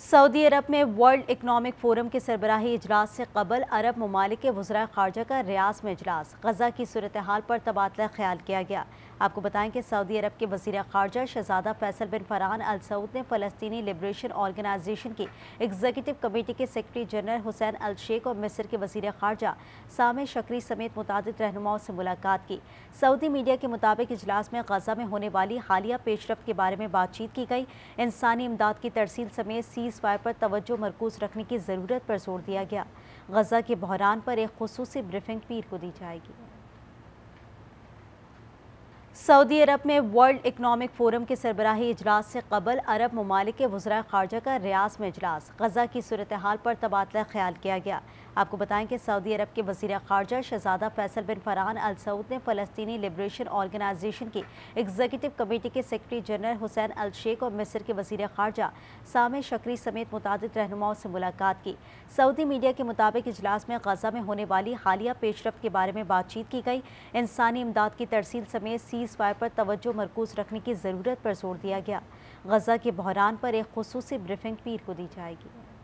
Saudi अरब में world economic forum के सरबराही इजलास से कबल अरब ममालिक के वज़राए ख़ारजा का रियाद में इजलास, गजा की सूरत हाल पर तबादला ख्याल किया गया। आपको बताएं कि सऊदी अरब के वज़ीर ख़ारजा शहज़ादा फैसल बिन फरहान अल सऊद ने फ़लस्तीनी लिबरेशन ऑर्गेनाइजेशन की एग्जीक्यूटिव कमेटी के सेक्रेटरी जनरल हुसैन अल शेख और मिस्र के वज़ीर ख़ारजा सामेह शकरी समेत मुतादिद रहनुमाओं से मुलाकात की। सऊदी मीडिया के मुताबिक इजलास में गजा में होने वाली हालिया पेशरफ्त के बारे में बातचीत की गई। इंसानी इमदाद की तरसील समेत सीज़फायर पर तवज्जो मरकूज़ रखने की ज़रूरत पर जोर दिया गया। गजा के बहरान पर एक खुसूसी ब्रीफिंग पीर को दी जाएगी। सऊदी अरब में वर्ल्ड इकनॉमिक फोरम के सरबराही इजलास से कबल अरब ममालिक के वज़राए ख़ारजा का रियाद में इजलास, गजा की सूरत हाल पर तबादला ख्याल किया गया। आपको बताएं कि सऊदी अरब के वज़ीर ख़ारजा शहज़ादा फैसल बिन फरहान अल सऊद ने फ़लस्तीनी लिबरेशन ऑर्गेनाइजेशन की एग्जीक्यूटिव कमेटी के सेक्रेटरी जनरल हुसैन अल शेख और मिस्र के वज़ीर ख़ारजा सामेह शकरी समेत मुतादिद रहनुमाओं से मुलाकात की। सऊदी मीडिया के मुताबिक इजलास में गजा में होने वाली हालिया पेशरफ्त के बारे में बातचीत की गई। इंसानी इमदाद की तरसील समेत सीज़फायर पर तवज्जो मरकूज़ रखने की ज़रूरत पर जोर दिया गया। गजा के बहरान पर एक खुसूसी ब्रीफिंग पीर को दी जाएगी।